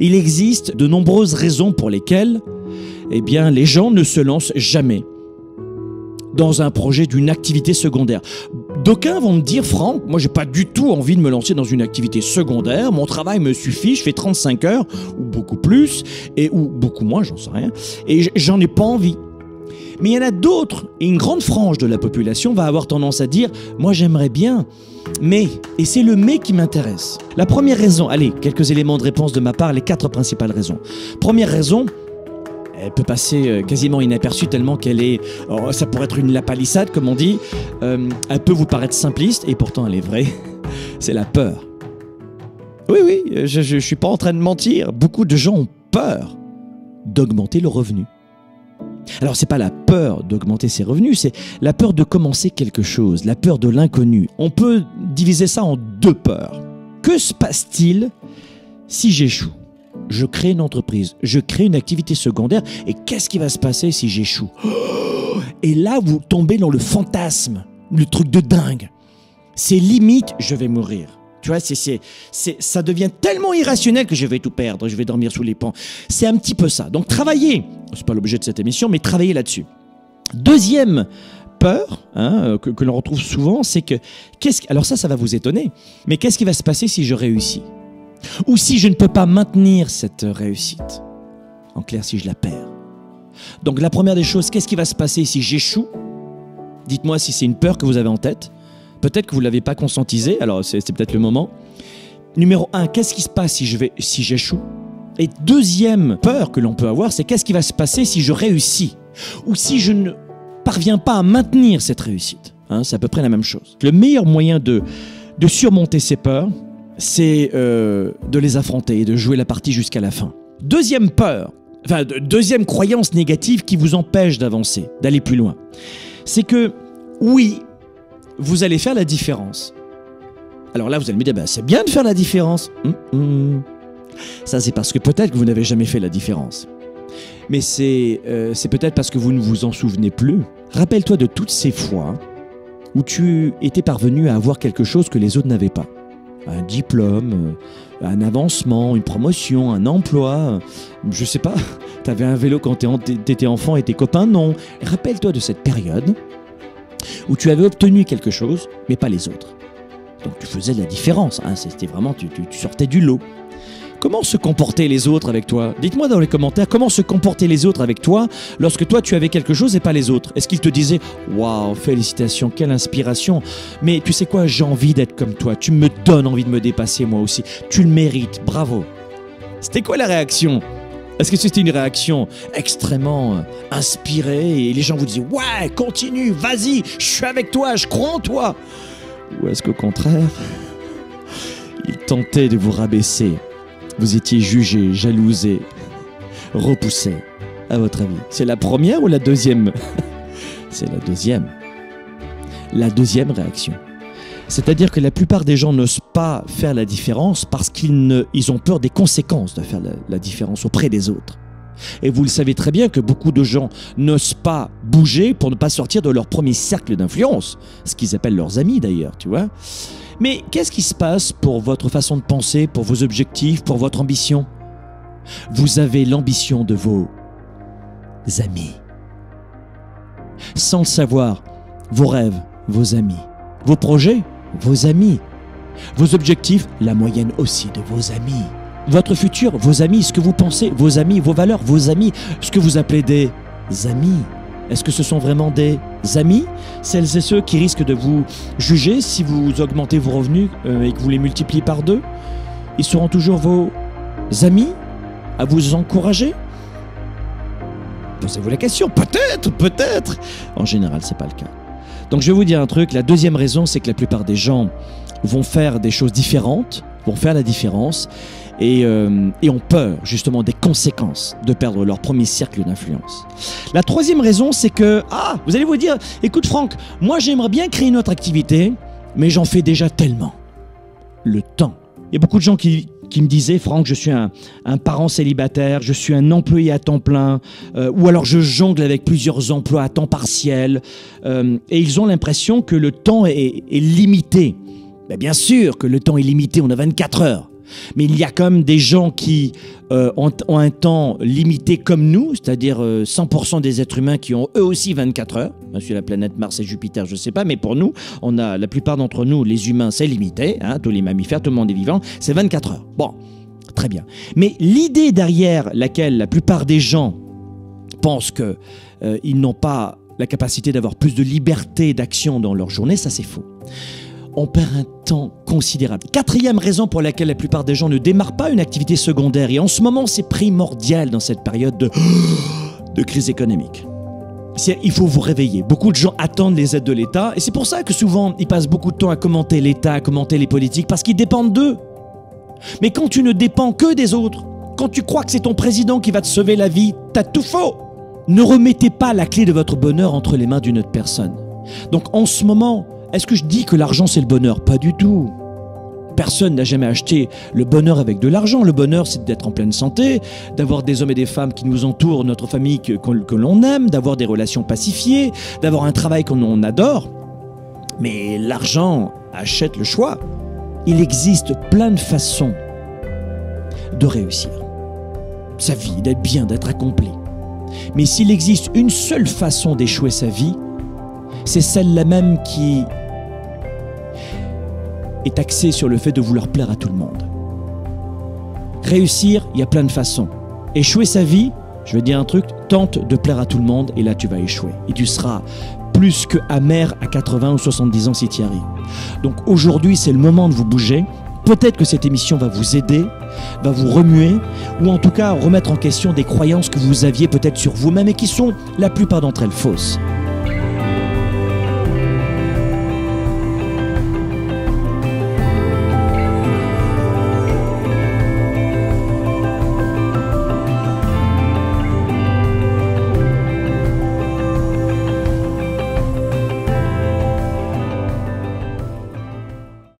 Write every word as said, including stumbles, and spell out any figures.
Il existe de nombreuses raisons pour lesquelles eh bien, les gens ne se lancent jamais dans un projet d'une activité secondaire. D'aucuns vont me dire, Franck, moi j'ai pas du tout envie de me lancer dans une activité secondaire, mon travail me suffit, je fais trente-cinq heures, ou beaucoup plus, et, ou beaucoup moins, j'en sais rien, et j'en ai pas envie. Mais il y en a d'autres, et une grande frange de la population va avoir tendance à dire, moi j'aimerais bien, mais, et c'est le mais qui m'intéresse. La première raison, allez, quelques éléments de réponse de ma part, les quatre principales raisons. Première raison, elle peut passer quasiment inaperçue tellement qu'elle est... Oh, ça pourrait être une lapalissade, comme on dit. Euh, elle peut vous paraître simpliste, et pourtant elle est vraie. C'est la peur. Oui, oui, je ne suis pas en train de mentir. Beaucoup de gens ont peur d'augmenter le revenu. Alors, ce n'est pas la peur d'augmenter ses revenus, c'est la peur de commencer quelque chose, la peur de l'inconnu. On peut diviser ça en deux peurs. Que se passe-t-il si j'échoue ? Je crée une entreprise, je crée une activité secondaire, et qu'est-ce qui va se passer si j'échoue ? Et là, vous tombez dans le fantasme, le truc de dingue. C'est limite, je vais mourir. Tu vois, c'est, c'est, c'est, ça devient tellement irrationnel que je vais tout perdre, je vais dormir sous les pans. C'est un petit peu ça. Donc travailler, c'est pas l'objet de cette émission, mais travailler là-dessus. Deuxième peur hein, que, que l'on retrouve souvent, c'est que, qu'est-ce, alors ça, ça va vous étonner, mais qu'est-ce qui va se passer si je réussis ? Ou si je ne peux pas maintenir cette réussite? En clair, si je la perds. Donc la première des choses, qu'est-ce qui va se passer si j'échoue? Dites-moi si c'est une peur que vous avez en tête. Peut-être que vous ne l'avez pas conscientisée, alors c'est peut-être le moment. Numéro un, qu'est-ce qui se passe si je vais, si j'échoue? Et deuxième peur que l'on peut avoir, c'est qu'est-ce qui va se passer si je réussis? Ou si je ne parviens pas à maintenir cette réussite hein, c'est à peu près la même chose. Le meilleur moyen de, de surmonter ces peurs, c'est euh, de les affronter et de jouer la partie jusqu'à la fin. Deuxième peur, enfin deuxième croyance négative qui vous empêche d'avancer, d'aller plus loin, c'est que oui, vous allez faire la différence. Alors là, vous allez me dire, bah, c'est bien de faire la différence. Mm-mm. Ça, c'est parce que peut-être que vous n'avez jamais fait la différence. Mais c'est euh, c'est peut-être parce que vous ne vous en souvenez plus. Rappelle-toi de toutes ces fois où tu étais parvenu à avoir quelque chose que les autres n'avaient pas. Un diplôme, un avancement, une promotion, un emploi, je sais pas, t'avais un vélo quand t'étais enfant et tes copains, non. Rappelle-toi de cette période où tu avais obtenu quelque chose, mais pas les autres. Donc tu faisais de la différence, hein, c'était vraiment, tu, tu, tu sortais du lot. Comment se comportaient les autres avec toi? Dites-moi dans les commentaires, comment se comportaient les autres avec toi lorsque toi tu avais quelque chose et pas les autres? Est-ce qu'ils te disaient « Waouh, félicitations, quelle inspiration, mais tu sais quoi, j'ai envie d'être comme toi, tu me donnes envie de me dépasser moi aussi, tu le mérites, bravo ». C'était quoi la réaction? Est-ce que c'était une réaction extrêmement inspirée et les gens vous disaient « Ouais, continue, vas-y, je suis avec toi, je crois en toi ». Ou est-ce qu'au contraire, ils tentaient de vous rabaisser? Vous étiez jugé, jalousé, repoussé, à votre avis. C'est la première ou la deuxième? C'est la deuxième. La deuxième réaction. C'est-à-dire que la plupart des gens n'osent pas faire la différence parce qu'ils ne, ils ont peur des conséquences de faire la, la différence auprès des autres. Et vous le savez très bien que beaucoup de gens n'osent pas bouger pour ne pas sortir de leur premier cercle d'influence, ce qu'ils appellent leurs amis d'ailleurs, tu vois. Mais qu'est-ce qui se passe pour votre façon de penser, pour vos objectifs, pour votre ambition? Vous avez l'ambition de vos amis. Sans le savoir, vos rêves, vos amis. Vos projets, vos amis. Vos objectifs, la moyenne aussi de vos amis. Votre futur, vos amis, ce que vous pensez, vos amis, vos valeurs, vos amis, ce que vous appelez des amis. Est-ce que ce sont vraiment des amis? Celles et ceux qui risquent de vous juger si vous augmentez vos revenus euh, et que vous les multipliez par deux? Ils seront toujours vos amis à vous encourager? Posez-vous la question, peut-être, peut-être. En général, ce n'est pas le cas. Donc je vais vous dire un truc, la deuxième raison, c'est que la plupart des gens vont faire des choses différentes, vont faire la différence et, euh, et ont peur justement des conséquences de perdre leur premier cercle d'influence. La troisième raison, c'est que, ah, vous allez vous dire, écoute Franck, moi j'aimerais bien créer une autre activité, mais j'en fais déjà tellement. Le temps. Il y a beaucoup de gens qui, qui me disaient, Franck, je suis un, un parent célibataire, je suis un employé à temps plein, euh, ou alors je jongle avec plusieurs emplois à temps partiel, euh, et ils ont l'impression que le temps est, est limité. Ben bien sûr que le temps est limité, on a vingt-quatre heures. Mais il y a comme des gens qui euh, ont, ont un temps limité comme nous, c'est-à-dire euh, cent pour cent des êtres humains qui ont eux aussi vingt-quatre heures. Bien sûr, la planète Mars et Jupiter, je ne sais pas, mais pour nous, on a, la plupart d'entre nous, les humains, c'est limité, hein, tous les mammifères, tout le monde est vivant, c'est vingt-quatre heures. Bon, très bien. Mais l'idée derrière laquelle la plupart des gens pensent qu'ils euh, n'ont pas la capacité d'avoir plus de liberté d'action dans leur journée, ça c'est faux. On perd un temps considérable. Quatrième raison pour laquelle la plupart des gens ne démarrent pas une activité secondaire, et en ce moment c'est primordial dans cette période de, de crise économique. Il faut vous réveiller. Beaucoup de gens attendent les aides de l'État, et c'est pour ça que souvent ils passent beaucoup de temps à commenter l'État, à commenter les politiques, parce qu'ils dépendent d'eux. Mais quand tu ne dépends que des autres, quand tu crois que c'est ton président qui va te sauver la vie, t'as tout faux. Ne remettez pas la clé de votre bonheur entre les mains d'une autre personne. Donc en ce moment, est-ce que je dis que l'argent c'est le bonheur? Pas du tout. Personne n'a jamais acheté le bonheur avec de l'argent. Le bonheur c'est d'être en pleine santé, d'avoir des hommes et des femmes qui nous entourent, notre famille que, que l'on aime, d'avoir des relations pacifiées, d'avoir un travail qu'on adore. Mais l'argent achète le choix. Il existe plein de façons de réussir sa vie, d'être bien, d'être accompli. Mais s'il existe une seule façon d'échouer sa vie, c'est celle-là même qui est axée sur le fait de vouloir plaire à tout le monde. Réussir, il y a plein de façons. Échouer sa vie, je vais dire un truc, tente de plaire à tout le monde et là tu vas échouer. Et tu seras plus que amer à quatre-vingts ou soixante-dix ans si tu y arrives. Donc aujourd'hui, c'est le moment de vous bouger. Peut-être que cette émission va vous aider, va vous remuer, ou en tout cas remettre en question des croyances que vous aviez peut-être sur vous-même et qui sont la plupart d'entre elles fausses.